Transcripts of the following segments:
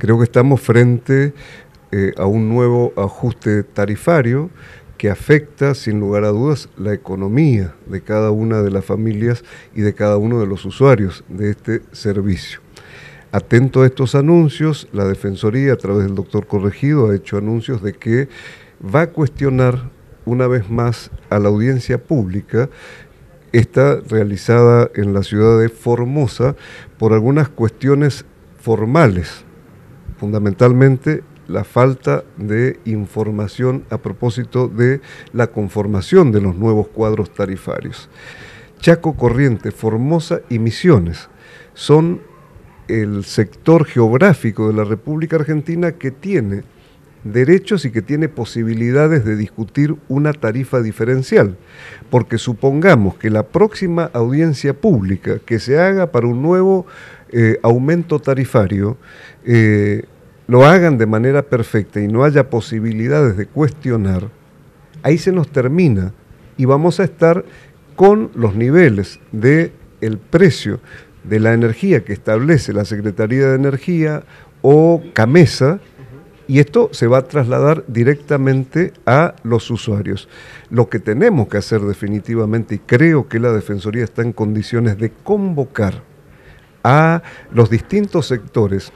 Creo que estamos frente a un nuevo ajuste tarifario que afecta, sin lugar a dudas, la economía de cada una de las familias y de cada uno de los usuarios de este servicio. Atento a estos anuncios, la Defensoría, a través del doctor Corregido, ha hecho anuncios de que va a cuestionar una vez más a la audiencia pública, está realizada en la ciudad de Formosa, por algunas cuestiones formales, fundamentalmente la falta de información a propósito de la conformación de los nuevos cuadros tarifarios. Chaco, Corriente, Formosa y Misiones son el sector geográfico de la República Argentina que tiene derechos y que tiene posibilidades de discutir una tarifa diferencial, porque supongamos que la próxima audiencia pública que se haga para un nuevo aumento tarifario lo hagan de manera perfecta y no haya posibilidades de cuestionar, ahí se nos termina y vamos a estar con los niveles del precio de la energía que establece la Secretaría de Energía o CAMESA, y esto se va a trasladar directamente a los usuarios. Lo que tenemos que hacer definitivamente, y creo que la Defensoría está en condiciones de convocar a los distintos sectores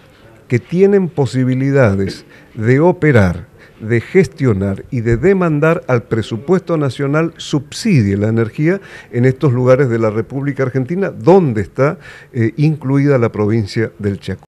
que tienen posibilidades de operar, de gestionar y de demandar al presupuesto nacional subsidie la energía en estos lugares de la República Argentina, donde está incluida la provincia del Chaco.